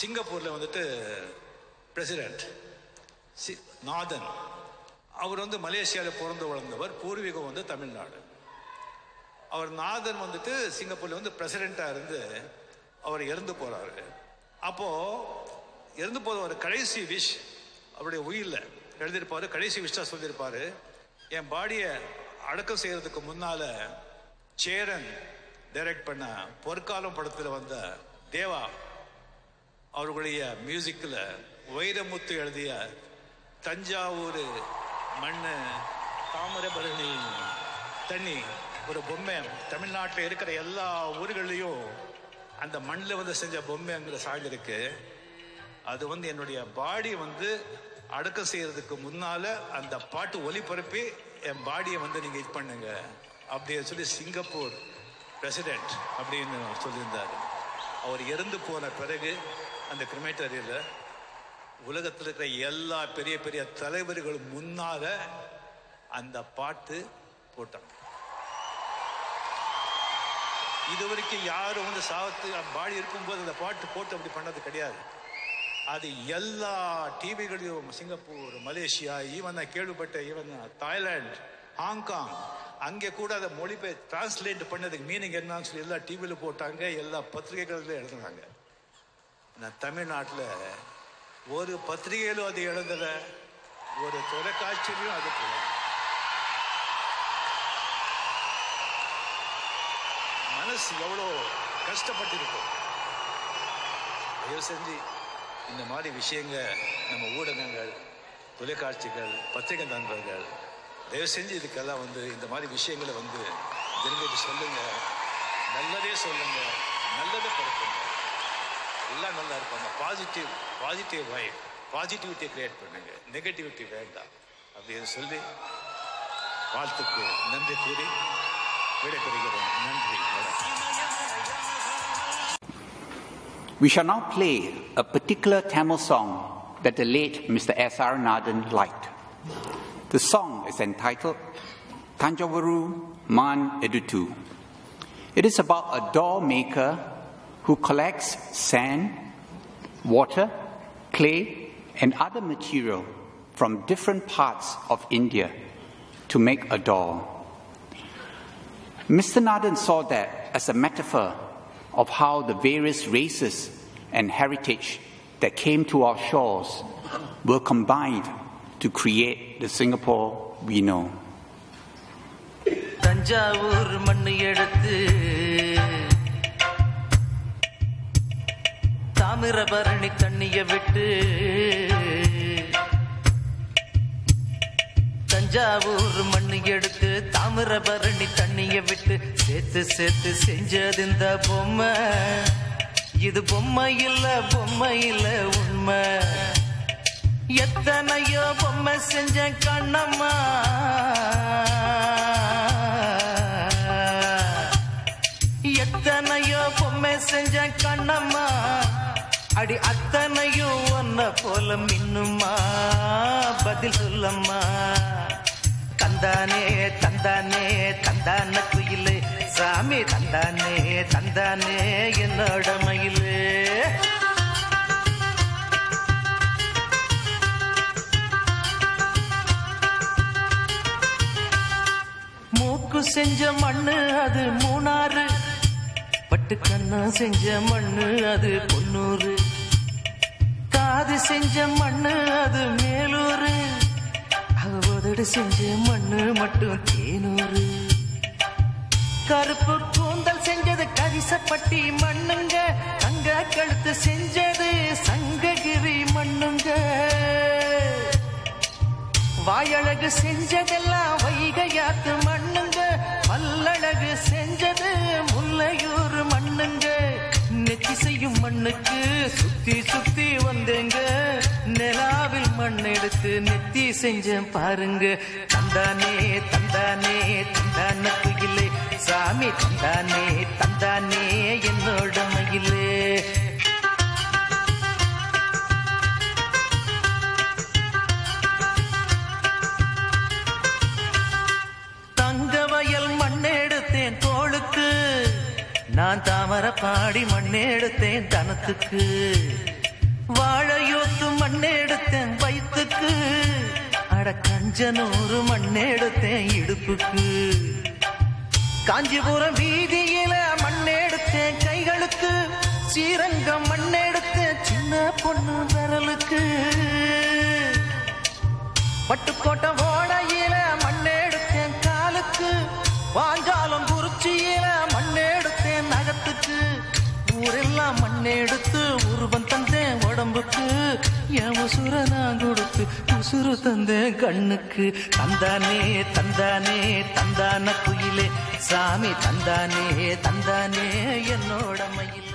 சிங்கப்பூரில் வந்துட்டு பிரசிடெண்ட் நாதன் அவர் வந்து மலேசியாவில் பிறந்து வளர்ந்தவர், பூர்வீகம் வந்து தமிழ்நாடு. அவர் நாதன் வந்துட்டு சிங்கப்பூரில் வந்து பிரசிடெண்ட்டாக இருந்து அவர் இறந்து போகிறாரு. அப்போது இறந்து போகிற ஒரு கடைசி விஷ் அவருடைய உயிரில் எழுதியிருப்பார், கடைசி விஷாக சொல்லியிருப்பார், என் பாடியை அடக்கம் செய்கிறதுக்கு முன்னால் சேரன் டைரக்ட் பண்ண பொற்காலம் படத்தில் வந்த தேவா அவர்களுடைய மியூசிக்கில் வைரமுத்து எழுதிய தஞ்சாவூர் மண்ணு தாமிரபரணி தண்ணி ஒரு பொம்மை தமிழ்நாட்டில் இருக்கிற எல்லா ஊர்களையும் அந்த மண்ணில் வந்து செஞ்ச பொம்மைங்கிற சாய்ந்திருக்கு. அது வந்து என்னுடைய பாடி வந்து அடக்கம் செய்கிறதுக்கு முன்னால் அந்த பாட்டு ஒலிபரப்பி என் பாடியை வந்து நீங்கள் இது பண்ணுங்க அப்படின்னு சொல்லி சிங்கப்பூர் பிரசிடெண்ட் அப்படின்னு சொல்லியிருந்தார். அவர் இறந்து போன பிறகு அந்த கிரிமேட்டரியில் உலகத்தில் இருக்கிற எல்லா பெரிய பெரிய தலைவர்கள் முன்னால அந்த பாட்டு போட்டாங்க. இது வரைக்கும் யாரும் வந்து சாவத்து பாடி இருக்கும்போது அந்த பாட்டு போட்டு அப்படி பண்ணது கிடையாது. அது எல்லா டிவிகளையும் சிங்கப்பூர், மலேசியா, ஈவன் நான் கேள்விப்பட்ட ஈவன் தாய்லாந்து, ஹாங்காங் அங்கே கூட அதை மொழிபெயர் டிரான்ஸ்லேட் பண்ணதுக்கு மீனிங் என்னன்னு சொல்லி எல்லா டிவியில் போட்டாங்க, எல்லா பத்திரிகைகளிலும் எழுதுனாங்க. நான் தமிழ்நாட்டில் ஒரு பத்திரிகையிலும் அது எழுதலை, ஒரு தொலைக்காட்சியிலையும் அது போகல. மனசு எவ்வளோ கஷ்டப்பட்டிருக்கும். தயவு செஞ்சு இந்த மாதிரி விஷயங்கள் நம்ம ஊடகங்கள், தொலைக்காட்சிகள், பத்திரிகை நண்பர்கள் தயவு செஞ்சு இதுக்கெல்லாம் வந்து இந்த மாதிரி விஷயங்களை வந்து தெரிஞ்சுட்டு சொல்லுங்க, நல்லதே சொல்லுங்க, நல்லதை பரப்புங்க, எல்லாம் நல்லா இருப்பாங்க. பாசிட்டிவ் வைப், பாசிட்டிவிட்டியை கிரியேட் பண்ணுங்க, நெகட்டிவிட்டி வேண்டாம் அப்படின்னு சொல்லி வாழ்த்துக்கு நன்றி கூறி விடைபெறுகிறோம். நன்றி. We shall now play a particular Tamil song that the late Mr. S. R. Nathan liked. The song is entitled Thanjavooru Mannu Eduthu. It is about a doll maker who collects sand, water, clay and other material from different parts of India to make a doll. Mr. Nathan saw that as a metaphor of how the various races and heritage that came to our shores were combined to create the Singapore we know. Thanjavur மண்ணு எடுத்து தாமிரபரணி தண்ணியை விட்டு தஞ்சாவூர் மண்ணு எடுத்து தாமிரபரணி தண்ணியை விட்டு சேர்த்து சேர்த்து செஞ்சது இந்த பொம்மை. இது பொம்மை இல்ல, பொம்மை இல்ல, உண்மை. எத்தனையோ பொம்மை செஞ்ச கண்ணம்மா, எத்தனையோ பொம்மை செஞ்ச கண்ணம்மா, அடி அத்தனையோ ஒன்ன போல மின்னுமா, பதில் சொல்லம்மா. தந்தானே தந்தானே தந்தான குயிலே, சாமி தந்தானே தந்தானே என்னோட மயிலே. செஞ்ச மண்ணு அது மூணாறு, பட்டு கண்ணா செஞ்ச மண்ணு அது பொன்னூறு, காது செஞ்ச மண்ணு அது மேலூரு, அவதடு செஞ்ச மண்ணு மட்டும் தேனூரு, கருப்பு கூந்தல் செஞ்சது கரிசப்பட்டி மண்ணுங்க, தங்க கழுத்து செஞ்சது சங்ககிரி மண்ணுங்க, வாயழகு செஞ்சதெல்லாம் வைகையாத்து மண்ணுங்க, பல்லழகு செஞ்சது முல்லையூர் மண்ணுங்க, நெத்தி செய்யும் மண்ணுக்கு சுத்தி சுத்தி வந்தேங்க, நிலாவில் மண் எடுத்து நெத்தி செஞ்ச பாருங்க. தந்தானே தந்தானே தந்தான குயிலே, சாமி தந்தானே தந்தானே என்னோட மயிலே. நான் தாமர பாடி மண்ணெடுத்தேன் தனத்துக்கு, வாழையூத்து மண்ணெடுத்தேன் வயித்துக்கு, அட தஞ்சனூரு மண்ணெடுத்தேன் இடுப்புக்கு. காஞ்சிபுரம் வீதியில மண்ணெடுத்தேன் கைகளுக்கு, ஸ்ரீரங்கம் மண்ணெடுத்தேன் சின்ன பொண்ணு விரலுக்கு. பட்டுக்கோட்டை ஓடையில மண்ணெடுத்தேன் காலுக்கு, பாஞ்சாலம் குறிச்சியில மண்ணெடுத்தேன் நகத்துக்கு. ஊரெல்லாம் மண்ணெடுத்து உருவம் தந்தேன் உடம்புக்கு, என் உசுர நான் கொடுத்து உசுறு தந்தேன் கண்ணுக்கு. தந்தானே தந்தானே தந்தான குயிலே சாமி, தந்தானே தந்தானே என்னோட மயிலே.